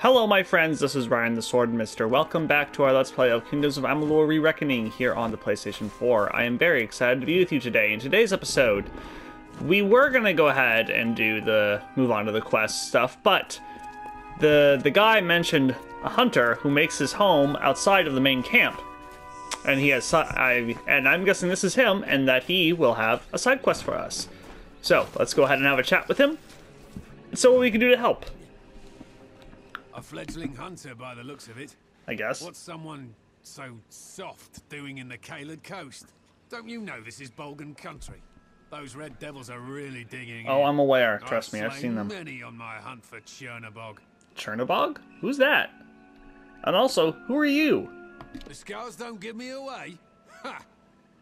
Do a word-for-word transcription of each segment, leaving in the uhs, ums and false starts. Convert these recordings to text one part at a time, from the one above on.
Hello my friends, this is Ryan the Swordmister. Welcome back to our Let's Play of Kingdoms of Amalur: Re-Reckoning here on the PlayStation four. I am very excited to be with you today. In today's episode, we were going to go ahead and do the move on to the quest stuff, but the, the guy mentioned a hunter who makes his home outside of the main camp. And, he has, I, and I'm guessing this is him and that he will have a side quest for us. So let's go ahead and have a chat with him and see what we can do to help. A fledgling hunter by the looks of it. I guess. What's someone so soft doing in the Kaled Coast? Don't you know this is Bolgan country? Those red devils are really digging in. Oh, I'm aware. Trust me, I've seen them. Many on my hunt for Chernobog. Chernobog? Who's that? And also, who are you? The scars don't give me away. Ha!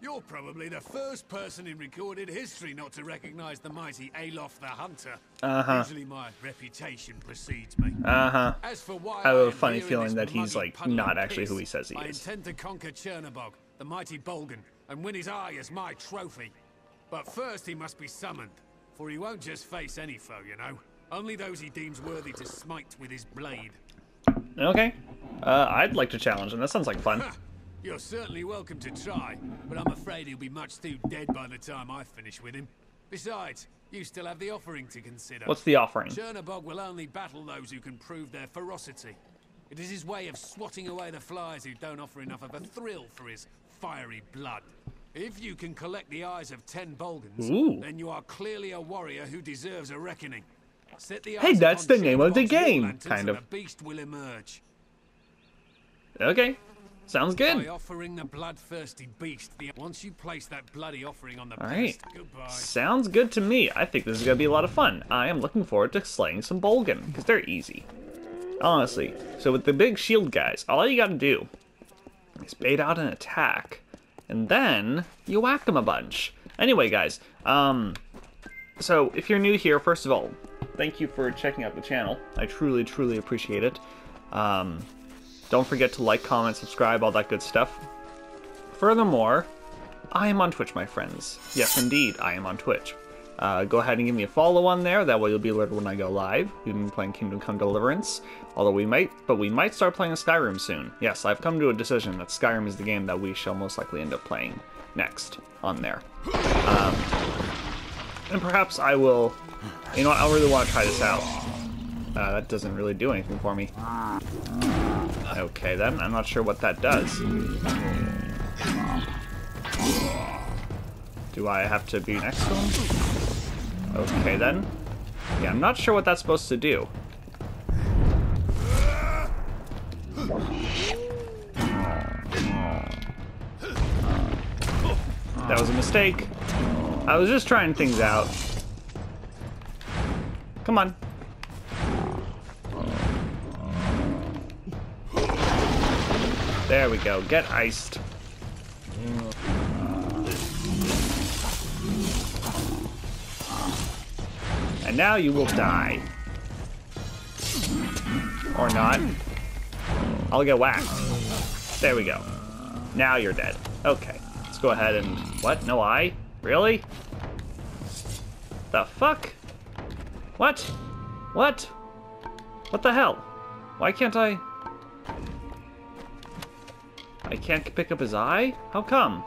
You're probably the first person in recorded history not to recognize the mighty Alof the Hunter. Uh-huh. Usually my reputation precedes me. Uh-huh. As for why I have a funny feeling that he's, like, not actually who he says he is. I intend to conquer Chernobog, the mighty Bolgan, and win his eye as my trophy. But first he must be summoned, for he won't just face any foe, you know. Only those he deems worthy to smite with his blade. Okay. Uh, I'd like to challenge him. That sounds like fun. You're certainly welcome to try, but I'm afraid he'll be much too dead by the time I finish with him. Besides, you still have the offering to consider. What's the offering? Chernobog will only battle those who can prove their ferocity. It is his way of swatting away the flies who don't offer enough of a thrill for his fiery blood. If you can collect the eyes of ten Bolgans, Ooh. Then you are clearly a warrior who deserves a reckoning. Set the eyes hey, that's the name of the game, kind of. The beast will emerge. Okay. Sounds good. By offering the bloodthirsty beast, the once you place that bloody offering on the All beast, right. Goodbye. Sounds good to me. I think this is going to be a lot of fun. I am looking forward to slaying some Bolgan, because they're easy. Honestly. So with the big shield guys, all you got to do is bait out an attack, and then you whack them a bunch. Anyway, guys, um, so if you're new here, first of all, thank you for checking out the channel. I truly, truly appreciate it. Um... Don't forget to like, comment, subscribe, all that good stuff. Furthermore, I am on Twitch, my friends. Yes, indeed, I am on Twitch. Uh, go ahead and give me a follow on there. That way you'll be alerted when I go live. We've been playing Kingdom Come Deliverance. Although we might, but we might start playing Skyrim soon. Yes, I've come to a decision that Skyrim is the game that we shall most likely end up playing next on there. Um, and perhaps I will, you know what, I really want to try this out. Uh, that doesn't really do anything for me. Okay, then. I'm not sure what that does. Do I have to be next to him? Okay, then. Yeah, I'm not sure what that's supposed to do. That was a mistake. I was just trying things out. Come on. There we go. Get iced. And now you will die. Or not. I'll get whacked. There we go. Now you're dead. Okay. Let's go ahead and... What? No eye? Really? The fuck? What? What? What the hell? Why can't I... I can't pick up his eye? How come?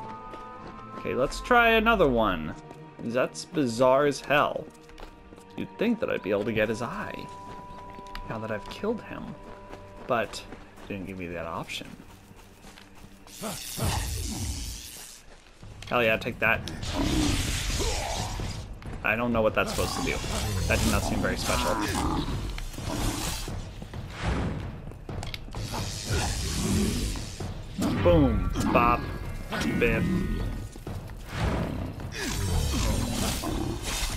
Okay, let's try another one. That's bizarre as hell. You'd think that I'd be able to get his eye now that I've killed him, but they didn't give me that option. Hell yeah, take that. I don't know what that's supposed to do. That did not seem very special. Boom, bop, biff.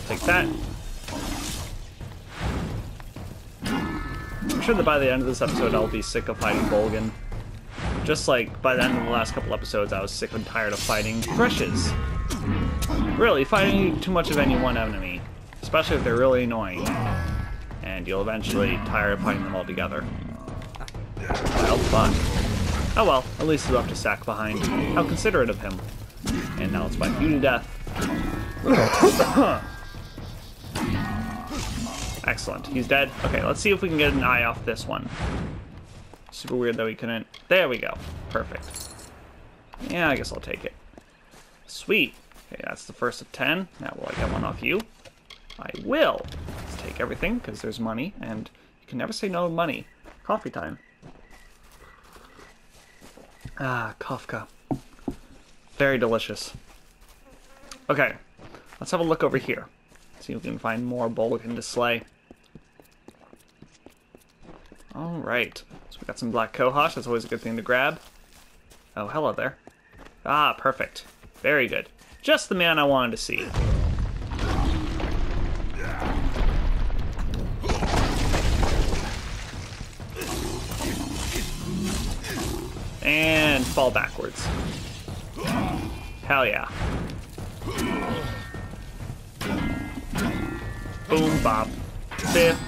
Take that. I'm sure that by the end of this episode I'll be sick of fighting Bolgan. Just like by the end of the last couple episodes I was sick and tired of fighting Threshes. Really, fighting too much of any one enemy. Especially if they're really annoying. And you'll eventually be tired of fighting them all together. Well, fuck. Oh well, at least he left a sack behind. How considerate of him. And now let's bite you to death. I Excellent. He's dead. Okay, let's see if we can get an eye off this one. Super weird that we couldn't. There we go. Perfect. Yeah, I guess I'll take it. Sweet. Okay, that's the first of ten. Now will I get one off you? I will. Let's take everything, because there's money, and you can never say no to money. Coffee time. Ah, Kafka. Very delicious. Okay, let's have a look over here. See if we can find more Bolgan to slay. Alright, so we got some black cohosh. That's always a good thing to grab. Oh, hello there. Ah, perfect. Very good. Just the man I wanted to see. And fall backwards. Hell yeah. Boom, bop. Biff.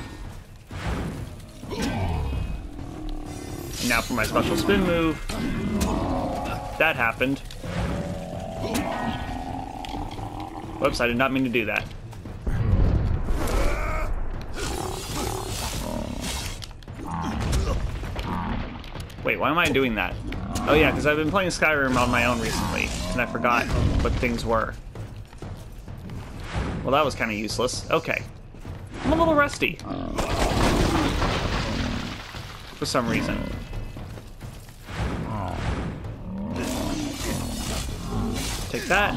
Now for my special spin move. That happened. Whoops, I did not mean to do that. Wait, why am I doing that? Oh yeah, because I've been playing Skyrim on my own recently, and I forgot what things were. Well, that was kind of useless. Okay. I'm a little rusty. For some reason. Take that.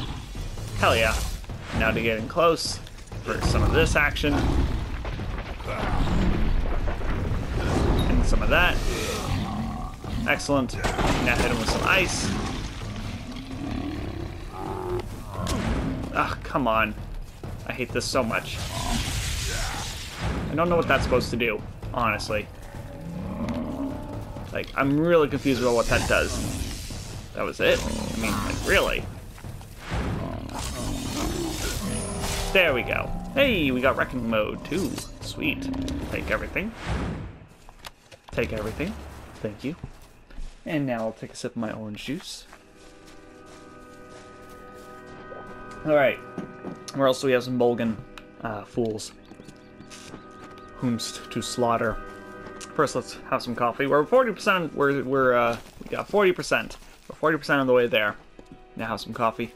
Hell yeah. Now to get in close for some of this action. And some of that. Excellent. Now hit him with some ice. Ah, come on. I hate this so much. I don't know what that's supposed to do, honestly. Like, I'm really confused about what that does. That was it? I mean, like, really? There we go. Hey, we got Wrecking Mode, too. Sweet. Take everything. Take everything. Thank you. And now I'll take a sip of my orange juice. Alright. Where else do we have some Bolgan uh, fools? Whomst to slaughter. First, let's have some coffee. We're forty percent. We're, we're, uh, we got forty percent. We're forty percent of the way there. Now have some coffee.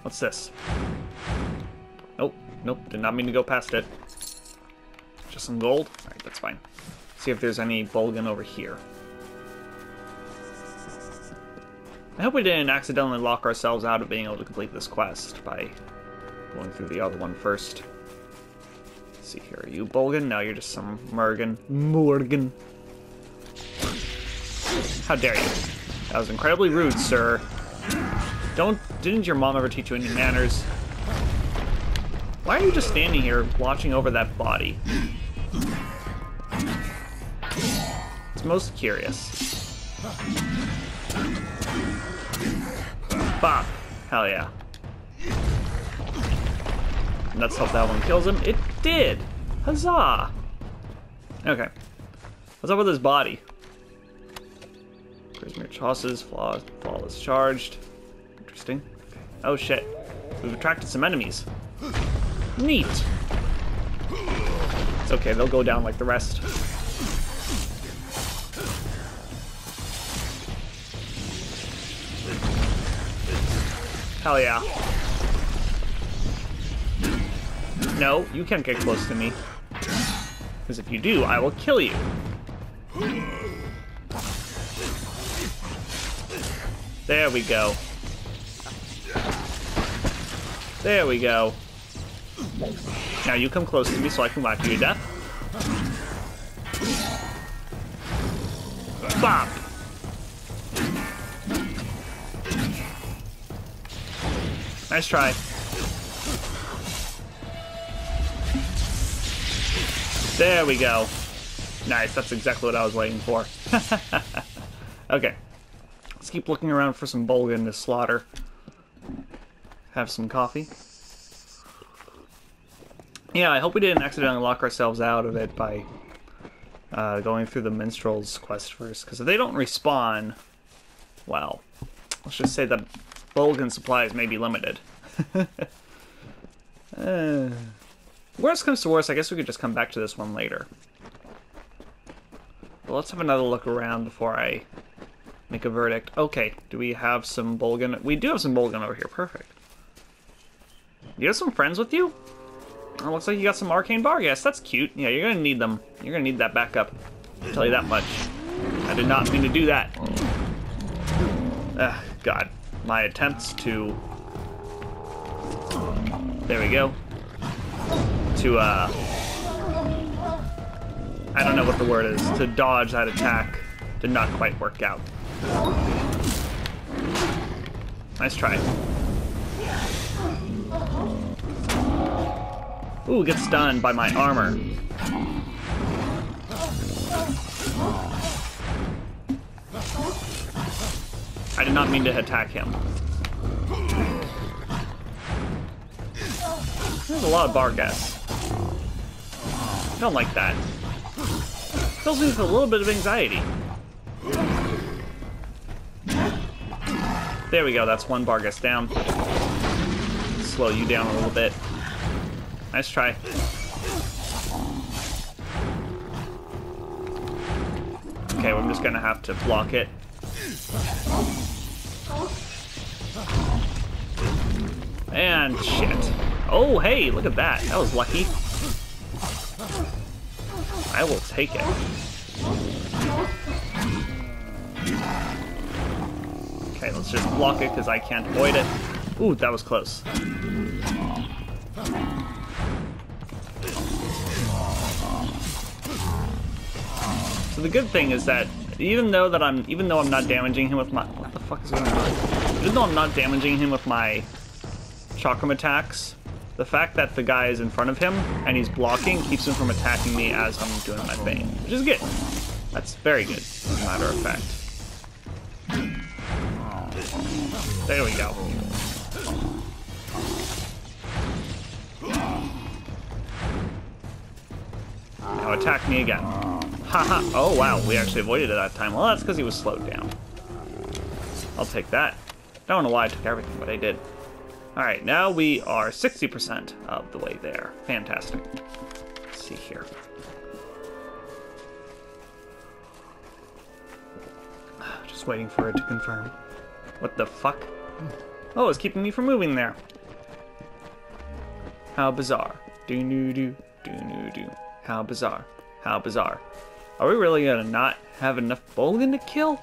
What's this? Nope, nope, did not mean to go past it. Just some gold? Alright, that's fine. See if there's any Bolgan over here. I hope we didn't accidentally lock ourselves out of being able to complete this quest by going through the other one first. Let's see here, are you Bolgan? No, you're just some Morgan. Morgan. How dare you? That was incredibly rude, sir. Don't... Didn't your mom ever teach you any manners? Why are you just standing here watching over that body? It's most curious. Bop. Hell yeah. Let's hope that one kills him. It did! Huzzah! Okay. What's up with this body? Prismere chausses, flaw, flawless charged. Interesting. Oh shit. We've attracted some enemies. Neat. It's okay, they'll go down like the rest. Hell yeah. No, you can't get close to me. Because if you do, I will kill you. There we go. There we go. Now you come close to me so I can whack you to death. Bop! Nice try. There we go. Nice, that's exactly what I was waiting for. Okay. Let's keep looking around for some Bolgan to slaughter. Have some coffee. Yeah, I hope we didn't accidentally lock ourselves out of it by uh, going through the minstrel's quest first, because if they don't respawn, well, let's just say that Bolgan supplies may be limited. uh, worst comes to worst, I guess we could just come back to this one later. But let's have another look around before I make a verdict. Okay, do we have some Bolgan? We do have some Bolgan over here, perfect. You have some friends with you? Oh, looks like you got some Arcane Bargast, that's cute. Yeah, you're gonna need them. You're gonna need that backup. I'll tell you that much. I did not mean to do that. Ugh, God. My attempts to... There we go. To, uh... I don't know what the word is. To dodge that attack did not quite work out. Nice try. Ooh, gets stunned by my armor. I did not mean to attack him. There's a lot of Bargast. I don't like that. Fills me with a little bit of anxiety. There we go, that's one Bargast down. Slow you down a little bit. Nice try. Okay, well, I'm just gonna have to block it. And shit. Oh, hey, look at that. That was lucky. I will take it. Okay, let's just block it because I can't avoid it. Ooh, that was close. So the good thing is that Even though that I'm, even though I'm not damaging him with my, what the fuck is going on? Even though I'm not damaging him with my chakram attacks, the fact that the guy is in front of him and he's blocking keeps him from attacking me as I'm doing my thing, which is good. That's very good, as a matter of fact. There we go. Now attack me again. Haha, oh wow, we actually avoided it that time. Well, that's because he was slowed down. I'll take that. Don't know why I took everything, but I did. Alright, now we are sixty percent of the way there. Fantastic. Let's see here. Just waiting for it to confirm. What the fuck? Oh, it's keeping me from moving there. How bizarre. Do-no-do, do-no-do. How bizarre. How bizarre. Are we really gonna not have enough Bolgan to kill?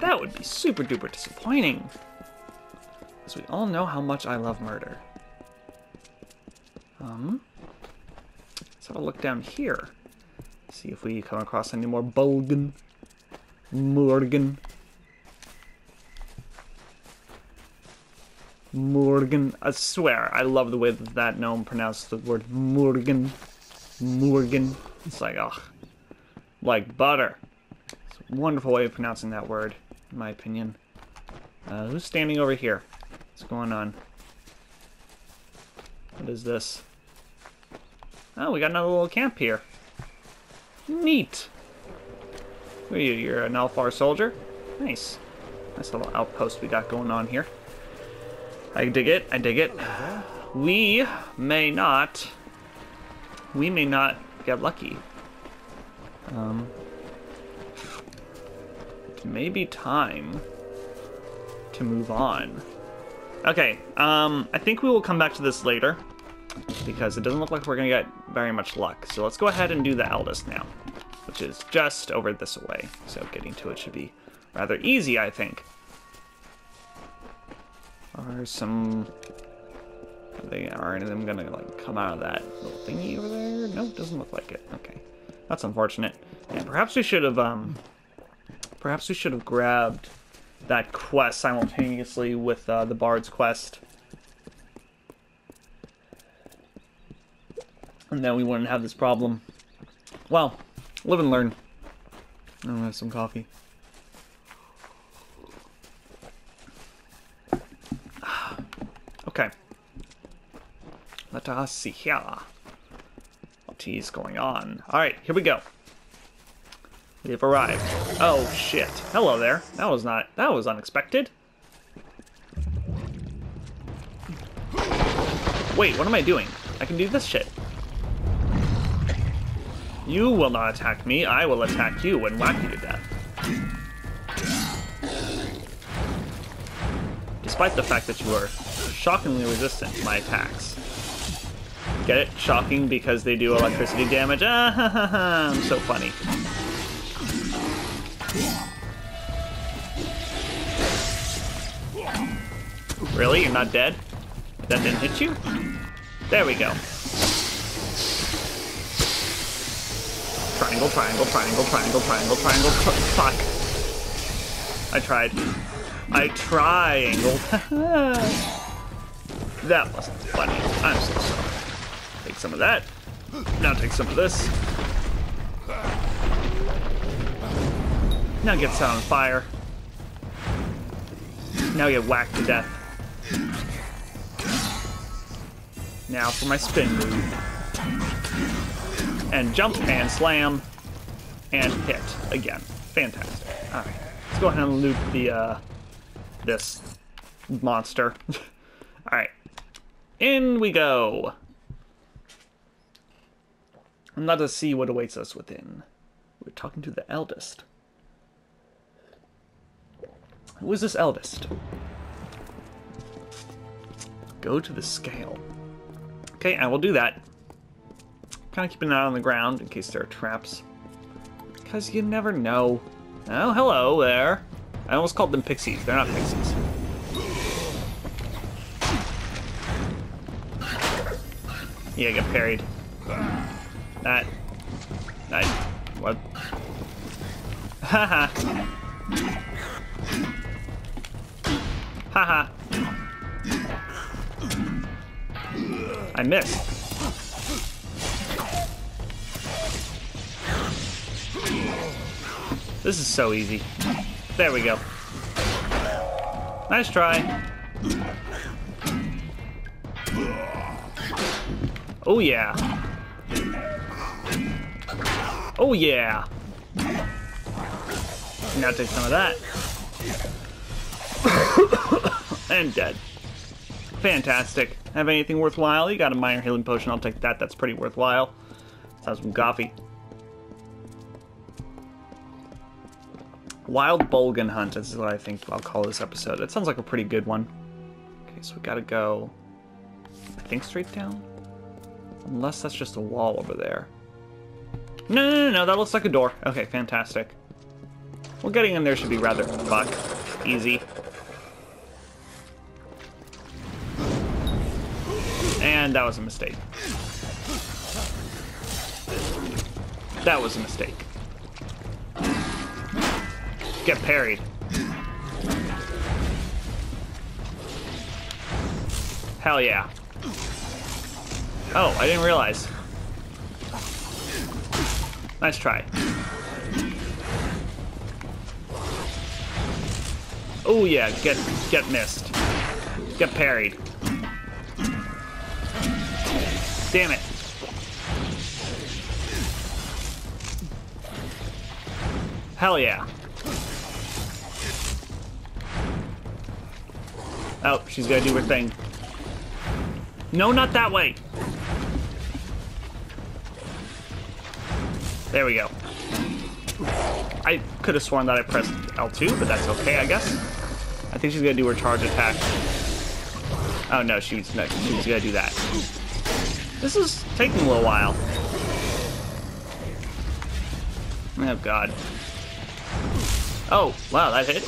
That would be super duper disappointing. Because we all know how much I love murder. Um, let's have a look down here. See if we come across any more Bolgan. Morgan. Morgan. I swear, I love the way that that gnome pronounced the word Morgan. Morgan. It's like, ugh, like butter. It's a wonderful way of pronouncing that word, in my opinion. Uh, who's standing over here? What's going on? What is this? Oh, we got another little camp here. Neat. What are you? You're an Alfar soldier? Nice. Nice little outpost we got going on here. I dig it. I dig it. We may not... We may not get lucky. Um, it may be time to move on. Okay, um, I think we will come back to this later because it doesn't look like we're gonna get very much luck. So let's go ahead and do the eldest now, which is just over this way. So getting to it should be rather easy, I think. Or some... Are, they, are any of them gonna like come out of that little thingy over there? No, it doesn't look like it. Okay, that's unfortunate. And perhaps we should have, um, perhaps we should have grabbed that quest simultaneously with uh, the Bard's quest, and then we wouldn't have this problem. Well, live and learn. I'm gonna have some coffee. Okay. Let us see here. What is going on? Alright, here we go. We have arrived. Oh, shit. Hello there. That was not... That was unexpected. Wait, what am I doing? I can do this shit. You will not attack me, I will attack you and whack you to death. Despite the fact that you are shockingly resistant to my attacks. Get it? Shocking because they do electricity damage. Ah ha ha ha, I'm so funny. Really? You're not dead? That didn't hit you? There we go. Triangle, triangle, triangle, triangle, triangle, triangle, tri fuck. I tried. I triangled. That wasn't funny. I'm so sorry. Take some of that. Now take some of this. Now get set on fire. Now get whacked to death. Now for my spin move. And jump and slam. And hit again. Fantastic. Alright. Let's go ahead and loot the, uh, this monster. Alright. In we go. And let us see what awaits us within. We're talking to the eldest. Who is this eldest? Go to the scale. Okay, I will do that. Kind of keep an eye on the ground in case there are traps. Because you never know. Oh, hello there. I almost called them pixies. They're not pixies. Yeah, I get parried. That. I. What? Haha. Haha. I missed. This is so easy. There we go. Nice try. Oh yeah. Oh yeah. Now take some of that. And dead. Fantastic. Have anything worthwhile? You got a minor healing potion. I'll take that. That's pretty worthwhile. Let's have some coffee. Wild Bolgan Hunt. This is what I think I'll call this episode. That sounds like a pretty good one. Okay, so we gotta go, I think, straight down. Unless that's just a wall over there. No, no, no, no, that looks like a door. Okay, fantastic. Well, getting in there should be rather fuck easy. And that was a mistake. That was a mistake. Get parried. Hell yeah. Oh, I didn't realize. Nice try. Oh yeah, get get missed. Get parried. Damn it. Hell yeah. Oh, she's gonna do her thing. No, not that way. There we go. I could have sworn that I pressed L two, but that's okay, I guess. I think she's gonna do her charge attack. Oh no, she was, no, she was gonna do that. This is taking a little while. Oh god. Oh, wow, that hit.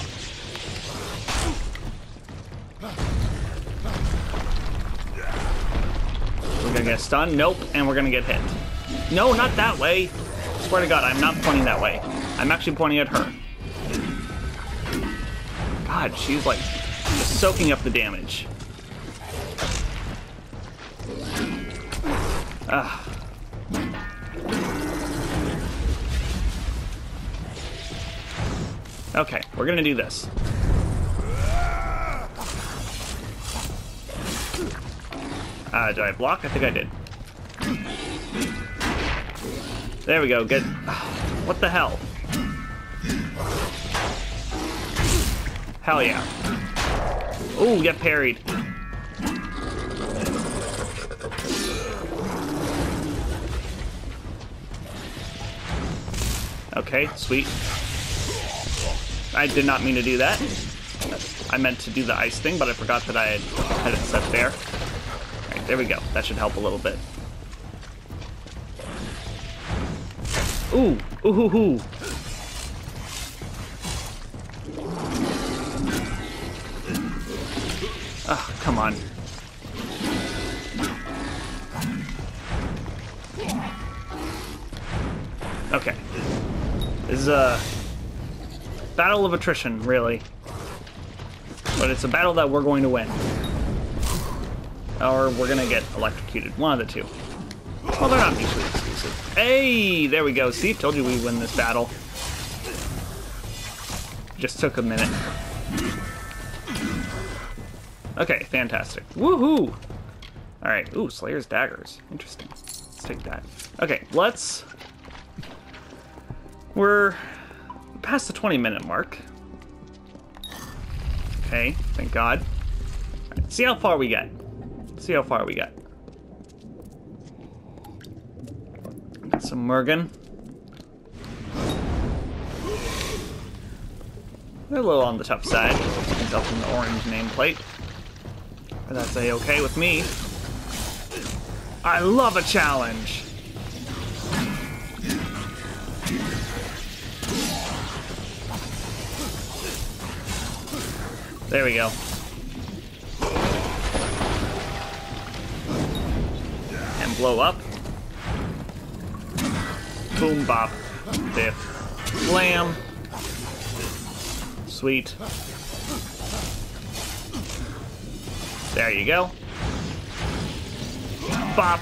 We're gonna get stunned, nope, and we're gonna get hit. No, not that way. I swear to God, I'm not pointing that way. I'm actually pointing at her. God, she's like just soaking up the damage. Ugh. Okay, we're gonna do this. Uh, did I block? I think I did. There we go, good. What the hell? Hell yeah. Ooh, get parried. Okay, sweet. I did not mean to do that. I meant to do the ice thing, but I forgot that I had, had it set there. Alright, there we go. That should help a little bit. Ooh! Ooh hoo hoo! Ah, oh, come on. Okay. This is a battle of attrition, really. But it's a battle that we're going to win. Or we're going to get electrocuted. One of the two. Well, they're not mutually exclusive. Hey! There we go. See? Told you we win this battle. Just took a minute. Okay, fantastic. Woohoo! Alright. Ooh, Slayer's Daggers. Interesting. Let's take that. Okay, let's... We're past the twenty minute mark. Okay, thank God. Right, see how far we get. See how far we get. Got some Mergen. They're a little on the tough side. It's up in the orange nameplate. But that's a-okay with me. I love a challenge! There we go. And blow up. Boom bop. Biff. Blam. Sweet. There you go. Bop.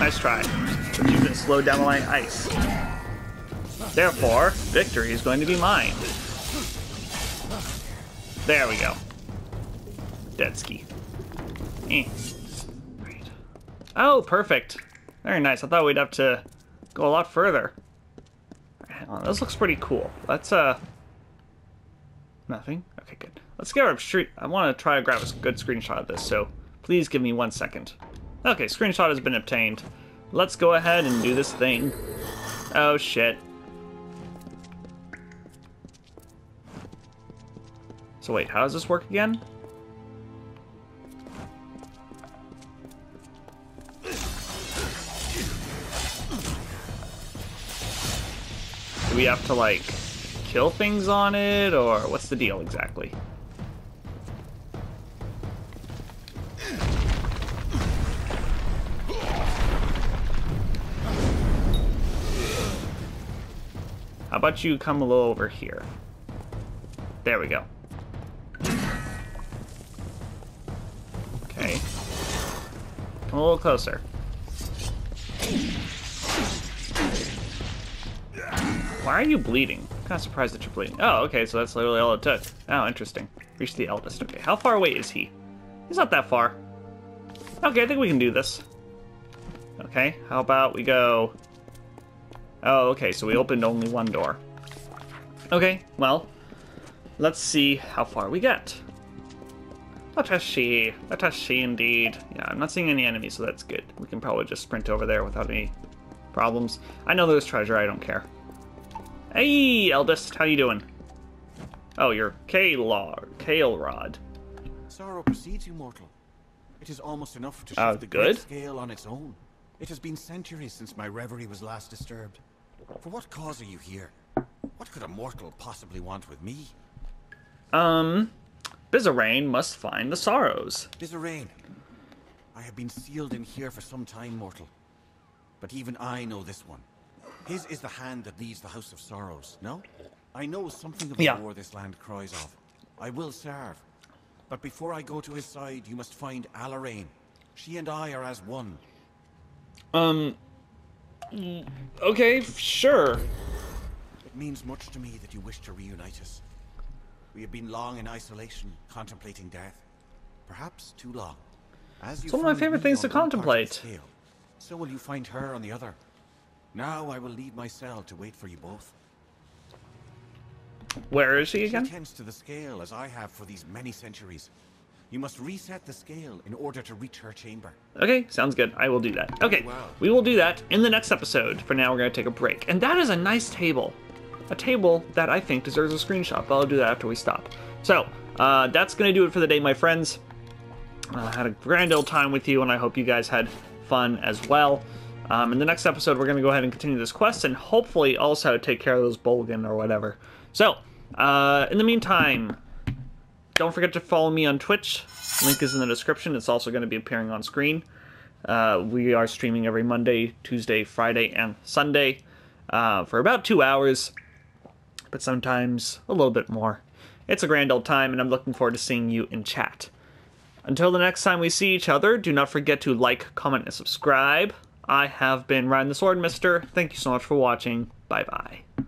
Nice try. But you can slow down my ice. Therefore, victory is going to be mine. There we go. Dead ski. Eh. Right. Oh, perfect. Very nice. I thought we'd have to go a lot further. Right, hang on. This looks pretty cool. Let's, uh... Nothing? Okay, good. Let's get our street... I want to try to grab a good screenshot of this, so please give me one second. Okay, screenshot has been obtained. Let's go ahead and do this thing. Oh, shit. So wait, how does this work again? Do we have to, like, kill things on it, or what's the deal exactly? How about you come a little over here? There we go. Okay. Come a little closer. Why are you bleeding? I'm kind of surprised that you're bleeding. Oh, okay, so that's literally all it took. Oh, interesting. Reach the eldest. Okay, how far away is he? He's not that far. Okay, I think we can do this. Okay, how about we go... Oh, okay, so we opened only one door. Okay, well, let's see how far we get. Let us see. Let us see, indeed. Yeah, I'm not seeing any enemies, so that's good. We can probably just sprint over there without any problems. I know there's treasure, I don't care. Hey, eldest, how you doing? Oh, you're Kaelrod. Kaelrod. Sorrow precedes you, mortal. It is almost enough to shift uh, the good? Scale on its own. It has been centuries since my reverie was last disturbed. For what cause are you here? What could a mortal possibly want with me? Um, Bizarrain must find the sorrows. Bizarrain, I have been sealed in here for some time, mortal. But even I know this one. His is the hand that leads the House of Sorrows, no? I know something of the yeah. war this land cries of. I will serve. But before I go to his side, you must find Alaraine. She and I are as one. Um, okay, sure. It means much to me that you wish to reunite us. We have been long in isolation, contemplating death. Perhaps too long. As it's one of my favorite things to contemplate. Scale, so will you find her on the other. Now I will leave my cell to wait for you both. Where is she again? She tends to the scale as I have for these many centuries. You must reset the scale in order to reach her chamber. Okay, sounds good. I will do that. Okay, well. We will do that in the next episode. For now, we're going to take a break. And that is a nice table. A table that I think deserves a screenshot, but I'll do that after we stop. So, uh, that's going to do it for the day, my friends. I uh, had a grand old time with you, and I hope you guys had fun as well. Um, in the next episode, we're going to go ahead and continue this quest, and hopefully also take care of those Bolgan or whatever. So, uh, in the meantime... Don't forget to follow me on Twitch. Link is in the description. It's also going to be appearing on screen. Uh, we are streaming every Monday, Tuesday, Friday, and Sunday uh, for about two hours, but sometimes a little bit more. It's a grand old time, and I'm looking forward to seeing you in chat. Until the next time we see each other, do not forget to like, comment, and subscribe. I have been Ryan the Sword Mister. Thank you so much for watching. Bye-bye.